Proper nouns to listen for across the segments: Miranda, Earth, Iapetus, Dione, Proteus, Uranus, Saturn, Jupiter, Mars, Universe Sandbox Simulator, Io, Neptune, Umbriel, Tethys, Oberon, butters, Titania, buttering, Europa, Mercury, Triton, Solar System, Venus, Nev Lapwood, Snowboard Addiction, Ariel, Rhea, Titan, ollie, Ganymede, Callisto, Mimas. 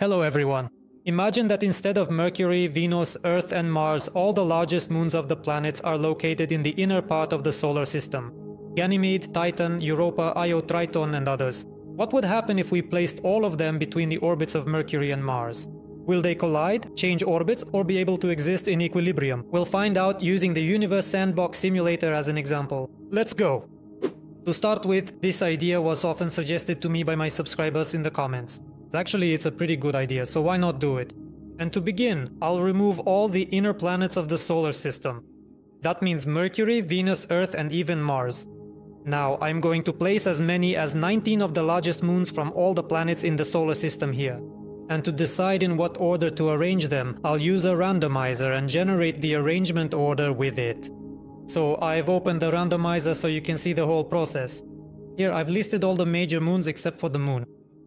Hello everyone. Imagine that instead of Mercury, Venus, Earth and Mars, all the largest moons of the planets are located in the inner part of the solar system. Ganymede, Titan, Europa, Io, Triton and others. What would happen if we placed all of them between the orbits of Mercury and Mars? Will they collide, change orbits, or be able to exist in equilibrium? We'll find out using the Universe Sandbox Simulator as an example. Let's go! To start with, this idea was often suggested to me by my subscribers in the comments. Actually, it's a pretty good idea, so why not do it? And to begin, I'll remove all the inner planets of the solar system. That means Mercury, Venus, Earth and even Mars. Now, I'm going to place as many as 19 of the largest moons from all the planets in the solar system here. And to decide in what order to arrange them, I'll use a randomizer and generate the arrangement order with it. So I've opened the randomizer so you can see the whole process. Here I've listed all the major moons except for the moon.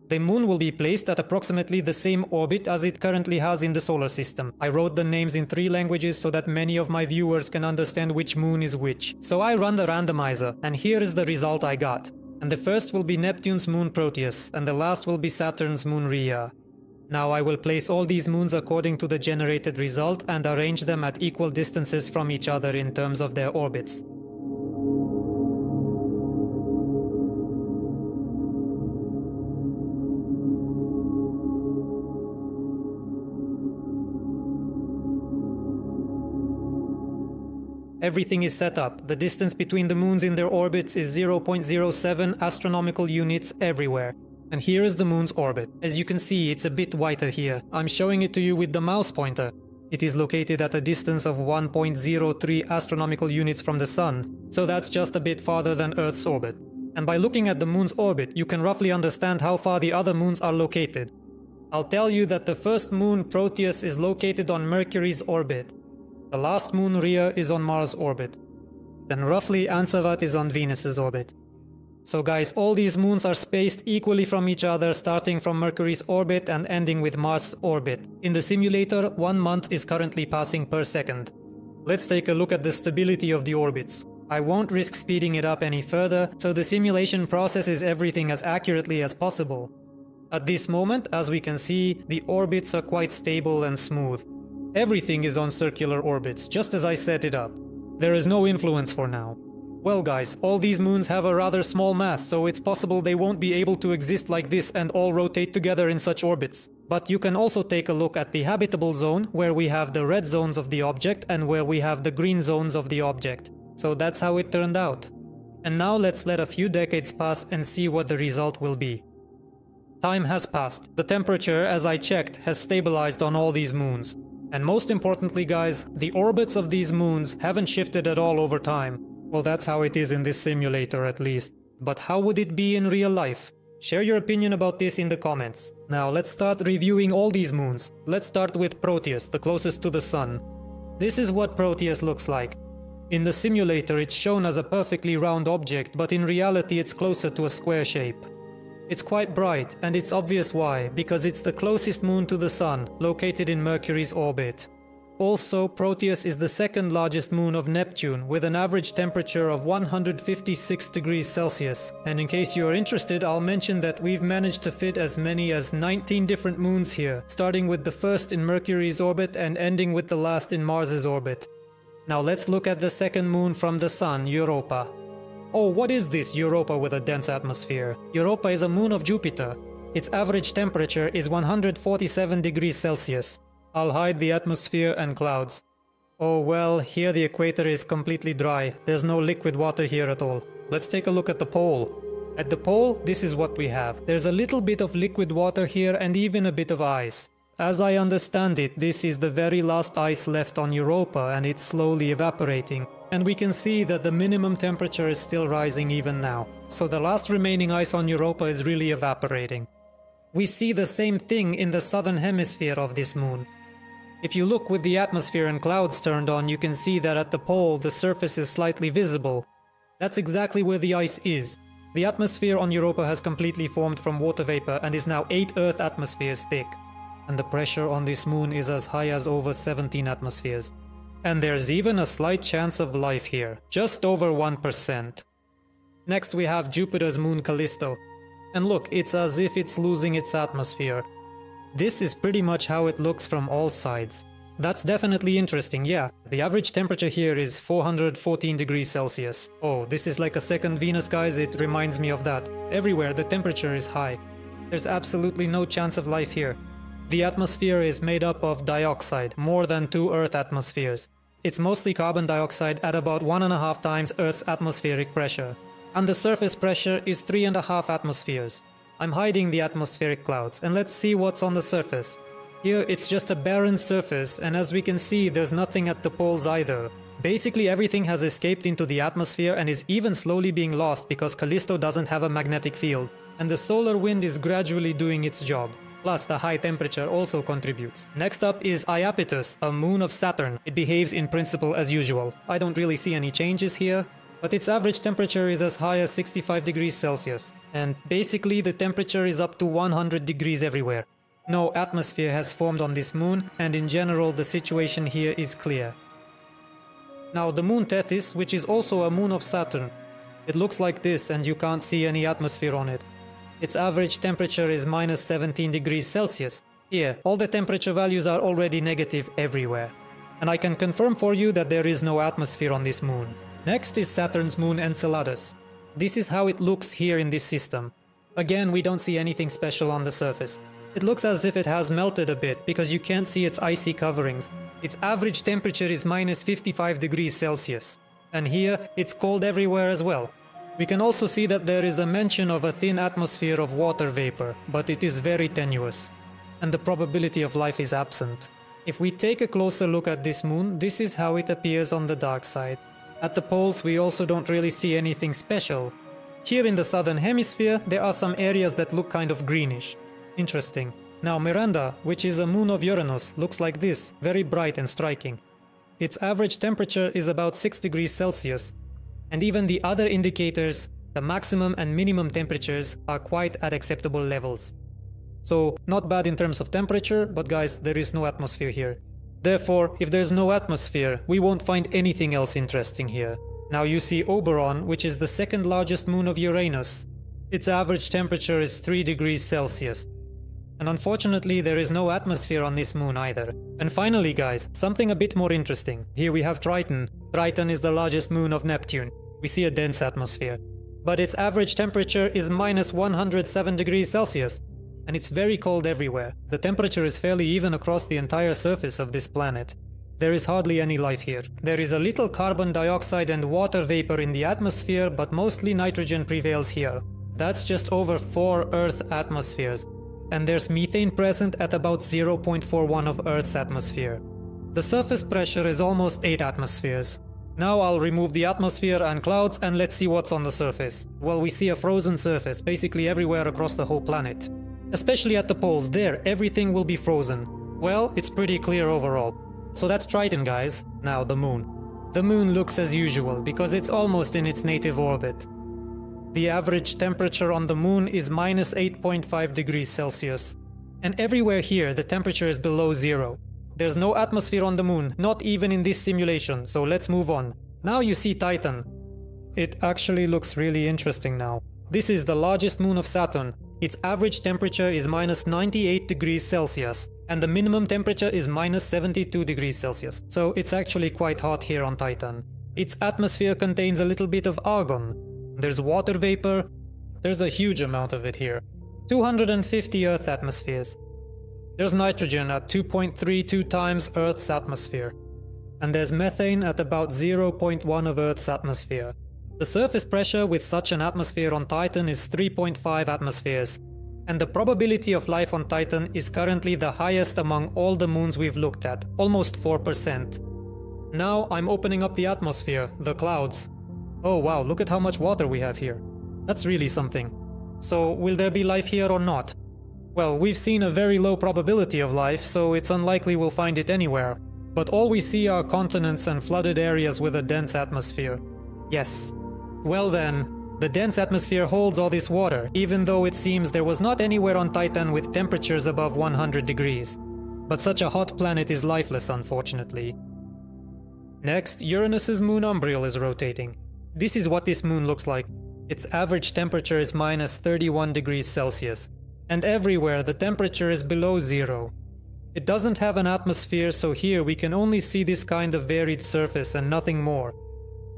The moon will be placed at approximately the same orbit as it currently has in the solar system. I wrote the names in 3 languages so that many of my viewers can understand which moon is which. So I run the randomizer, and here is the result I got. And the first will be Neptune's moon Proteus, and the last will be Saturn's moon Rhea. Now I will place all these moons according to the generated result and arrange them at equal distances from each other in terms of their orbits. Everything is set up. The distance between the moons in their orbits is 0.07 astronomical units everywhere. And here is the moon's orbit. As you can see, it's a bit whiter here. I'm showing it to you with the mouse pointer. It is located at a distance of 1.03 astronomical units from the sun, so that's just a bit farther than Earth's orbit. And by looking at the moon's orbit, you can roughly understand how far the other moons are located. I'll tell you that the first moon, Proteus, is located on Mercury's orbit. The last moon, Rhea, is on Mars' orbit. Then roughly Ansevat is on Venus's orbit. So guys, all these moons are spaced equally from each other, starting from Mercury's orbit and ending with Mars' orbit. In the simulator, 1 month is currently passing per second. Let's take a look at the stability of the orbits. I won't risk speeding it up any further, so the simulation processes everything as accurately as possible. At this moment, as we can see, the orbits are quite stable and smooth. Everything is on circular orbits, just as I set it up. There is no influence for now. Well guys, all these moons have a rather small mass, so it's possible they won't be able to exist like this and all rotate together in such orbits. But you can also take a look at the habitable zone, where we have the red zones of the object and where we have the green zones of the object. So that's how it turned out. And now let's let a few decades pass and see what the result will be. Time has passed. The temperature, as I checked, has stabilized on all these moons. And most importantly guys, the orbits of these moons haven't shifted at all over time. Well, that's how it is in this simulator at least. But how would it be in real life? Share your opinion about this in the comments. Now let's start reviewing all these moons. Let's start with Proteus, the closest to the sun. This is what Proteus looks like. In the simulator it's shown as a perfectly round object, but in reality it's closer to a square shape. It's quite bright, and it's obvious why, because it's the closest moon to the sun, located in Mercury's orbit. Also, Proteus is the second largest moon of Neptune, with an average temperature of 156 degrees Celsius. And in case you are interested, I'll mention that we've managed to fit as many as 19 different moons here, starting with the first in Mercury's orbit and ending with the last in Mars's orbit. Now let's look at the second moon from the sun, Europa. Oh, what is this Europa with a dense atmosphere? Europa is a moon of Jupiter. Its average temperature is 147 degrees Celsius. I'll hide the atmosphere and clouds. Oh well, here the equator is completely dry. There's no liquid water here at all. Let's take a look at the pole. At the pole, this is what we have. There's a little bit of liquid water here and even a bit of ice. As I understand it, this is the very last ice left on Europa and it's slowly evaporating. And we can see that the minimum temperature is still rising even now. So the last remaining ice on Europa is really evaporating. We see the same thing in the southern hemisphere of this moon. If you look with the atmosphere and clouds turned on, you can see that at the pole the surface is slightly visible. That's exactly where the ice is. The atmosphere on Europa has completely formed from water vapor and is now 8 Earth atmospheres thick. And the pressure on this moon is as high as over 17 atmospheres. And there's even a slight chance of life here, just over 1%. Next we have Jupiter's moon Callisto. And look, it's as if it's losing its atmosphere. This is pretty much how it looks from all sides. That's definitely interesting, yeah. The average temperature here is 414 degrees Celsius. Oh, this is like a second Venus, guys, it reminds me of that. Everywhere the temperature is high. There's absolutely no chance of life here. The atmosphere is made up of dioxide, more than two Earth atmospheres. It's mostly carbon dioxide at about 1.5 times Earth's atmospheric pressure. And the surface pressure is 3.5 atmospheres. I'm hiding the atmospheric clouds, and let's see what's on the surface. Here it's just a barren surface, and as we can see there's nothing at the poles either. Basically everything has escaped into the atmosphere and is even slowly being lost because Callisto doesn't have a magnetic field, and the solar wind is gradually doing its job. Plus, the high temperature also contributes. Next up is Iapetus, a moon of Saturn. It behaves in principle as usual. I don't really see any changes here, but its average temperature is as high as 65 degrees Celsius. And basically the temperature is up to 100 degrees everywhere. No atmosphere has formed on this moon, and in general the situation here is clear. Now the moon Tethys, which is also a moon of Saturn. It looks like this and you can't see any atmosphere on it. Its average temperature is minus 17 degrees Celsius. Here, all the temperature values are already negative everywhere. And I can confirm for you that there is no atmosphere on this moon. Next is Saturn's moon Enceladus. This is how it looks here in this system. Again, we don't see anything special on the surface. It looks as if it has melted a bit because you can't see its icy coverings. Its average temperature is minus 55 degrees Celsius. And here, it's cold everywhere as well. We can also see that there is a mention of a thin atmosphere of water vapor, but it is very tenuous, and the probability of life is absent. If we take a closer look at this moon, this is how it appears on the dark side. At the poles we also don't really see anything special. Here in the southern hemisphere there are some areas that look kind of greenish. Interesting. Now Miranda, which is a moon of Uranus, looks like this, very bright and striking. Its average temperature is about 6 degrees Celsius. And even the other indicators, the maximum and minimum temperatures, are quite at acceptable levels. So, not bad in terms of temperature, but guys, there is no atmosphere here. Therefore, if there's no atmosphere, we won't find anything else interesting here. Now you see Oberon, which is the second largest moon of Uranus. Its average temperature is 3 degrees Celsius. And unfortunately, there is no atmosphere on this moon either. And finally, guys, something a bit more interesting. Here we have Triton. Triton is the largest moon of Neptune. We see a dense atmosphere, but its average temperature is minus 107 degrees Celsius, and it's very cold everywhere. The temperature is fairly even across the entire surface of this planet. There is hardly any life here. There is a little carbon dioxide and water vapor in the atmosphere, but mostly nitrogen prevails here. That's just over 4 Earth atmospheres, and there's methane present at about 0.41 of Earth's atmosphere. The surface pressure is almost 8 atmospheres. Now I'll remove the atmosphere and clouds and let's see what's on the surface. Well, we see a frozen surface, basically everywhere across the whole planet. Especially at the poles, there everything will be frozen. Well, it's pretty clear overall. So that's Triton, guys. Now the moon. The moon looks as usual because it's almost in its native orbit. The average temperature on the moon is minus 8.5 degrees Celsius. And everywhere here the temperature is below zero. There's no atmosphere on the moon, not even in this simulation, so let's move on. Now you see Titan. It actually looks really interesting now. This is the largest moon of Saturn. Its average temperature is minus 98 degrees Celsius, and the minimum temperature is minus 72 degrees Celsius. So it's actually quite hot here on Titan. Its atmosphere contains a little bit of argon. There's water vapor. There's a huge amount of it here. 250 Earth atmospheres. There's nitrogen at 2.32 times Earth's atmosphere, and there's methane at about 0.1 of Earth's atmosphere. The surface pressure with such an atmosphere on Titan is 3.5 atmospheres, and the probability of life on Titan is currently the highest among all the moons we've looked at, almost 4%. Now I'm opening up the atmosphere, the clouds. Oh wow, look at how much water we have here. That's really something. So will there be life here or not? Well, we've seen a very low probability of life, so it's unlikely we'll find it anywhere. But all we see are continents and flooded areas with a dense atmosphere. Yes. Well then, the dense atmosphere holds all this water, even though it seems there was not anywhere on Titan with temperatures above 100 degrees. But such a hot planet is lifeless, unfortunately. Next, Uranus's moon Umbriel is rotating. This is what this moon looks like. Its average temperature is minus 31 degrees Celsius. And everywhere the temperature is below zero. It doesn't have an atmosphere, so here we can only see this kind of varied surface and nothing more.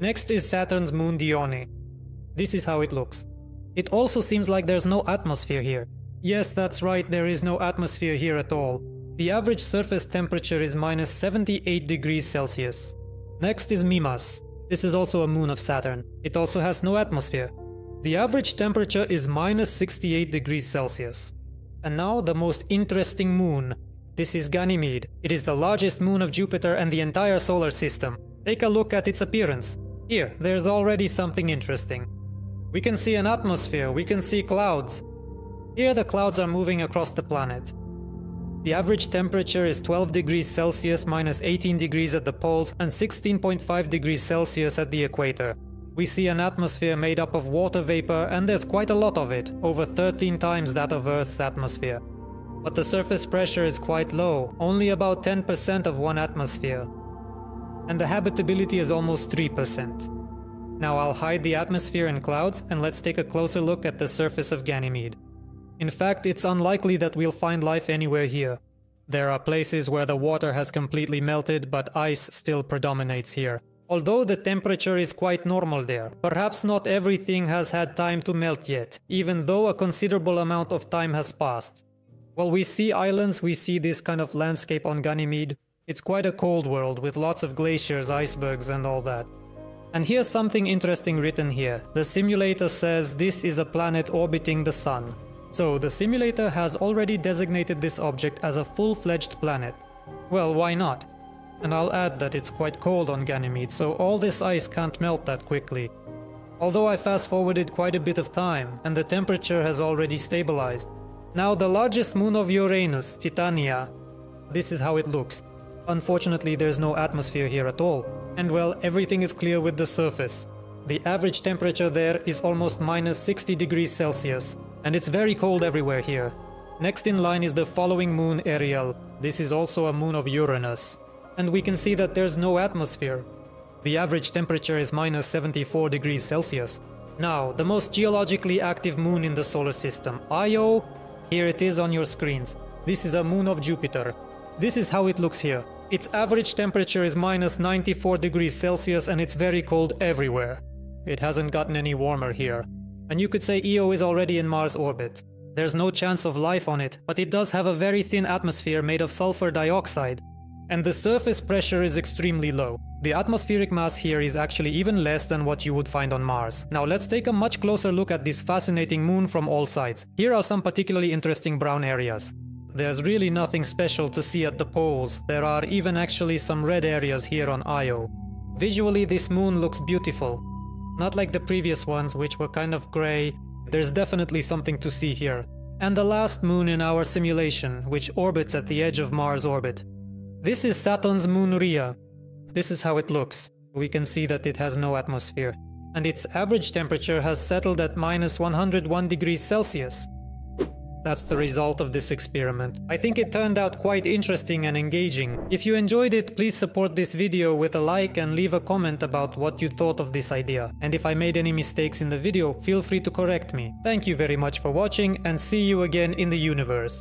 Next is Saturn's moon Dione. This is how it looks. It also seems like there's no atmosphere here. Yes, that's right, there is no atmosphere here at all. The average surface temperature is minus 78 degrees Celsius. Next is Mimas. This is also a moon of Saturn. It also has no atmosphere. The average temperature is minus 68 degrees Celsius. And now the most interesting moon. This is Ganymede. It is the largest moon of Jupiter and the entire solar system. Take a look at its appearance. Here, there's already something interesting. We can see an atmosphere, we can see clouds. Here the clouds are moving across the planet. The average temperature is 12 degrees Celsius minus 18 degrees at the poles and 16.5 degrees Celsius at the equator. We see an atmosphere made up of water vapor, and there's quite a lot of it, over 13 times that of Earth's atmosphere. But the surface pressure is quite low, only about 10% of one atmosphere. And the habitability is almost 3%. Now I'll hide the atmosphere and clouds, and let's take a closer look at the surface of Ganymede. In fact, it's unlikely that we'll find life anywhere here. There are places where the water has completely melted, but ice still predominates here. Although the temperature is quite normal there, perhaps not everything has had time to melt yet, even though a considerable amount of time has passed. While we see islands, we see this kind of landscape on Ganymede. It's quite a cold world with lots of glaciers, icebergs and all that. And here's something interesting written here. The simulator says this is a planet orbiting the sun. So the simulator has already designated this object as a full-fledged planet. Well, why not? And I'll add that it's quite cold on Ganymede, so all this ice can't melt that quickly. Although I fast-forwarded quite a bit of time, and the temperature has already stabilized. Now the largest moon of Uranus, Titania. This is how it looks. Unfortunately, there's no atmosphere here at all. And well, everything is clear with the surface. The average temperature there is almost minus 60 degrees Celsius. And it's very cold everywhere here. Next in line is the following moon, Ariel. This is also a moon of Uranus. And we can see that there's no atmosphere. The average temperature is minus 74 degrees Celsius. Now, the most geologically active moon in the solar system, Io. Here it is on your screens. This is a moon of Jupiter. This is how it looks here. Its average temperature is minus 94 degrees Celsius and it's very cold everywhere. It hasn't gotten any warmer here. And you could say Io is already in Mars orbit. There's no chance of life on it, but it does have a very thin atmosphere made of sulfur dioxide. And the surface pressure is extremely low. The atmospheric mass here is actually even less than what you would find on Mars. Now let's take a much closer look at this fascinating moon from all sides. Here are some particularly interesting brown areas. There's really nothing special to see at the poles. There are even actually some red areas here on Io. Visually, this moon looks beautiful. Not like the previous ones, which were kind of grey. There's definitely something to see here. And the last moon in our simulation, which orbits at the edge of Mars orbit. This is Saturn's moon Rhea. This is how it looks. We can see that it has no atmosphere. And its average temperature has settled at minus 101 degrees Celsius. That's the result of this experiment. I think it turned out quite interesting and engaging. If you enjoyed it, please support this video with a like and leave a comment about what you thought of this idea. And if I made any mistakes in the video, feel free to correct me. Thank you very much for watching and see you again in the universe.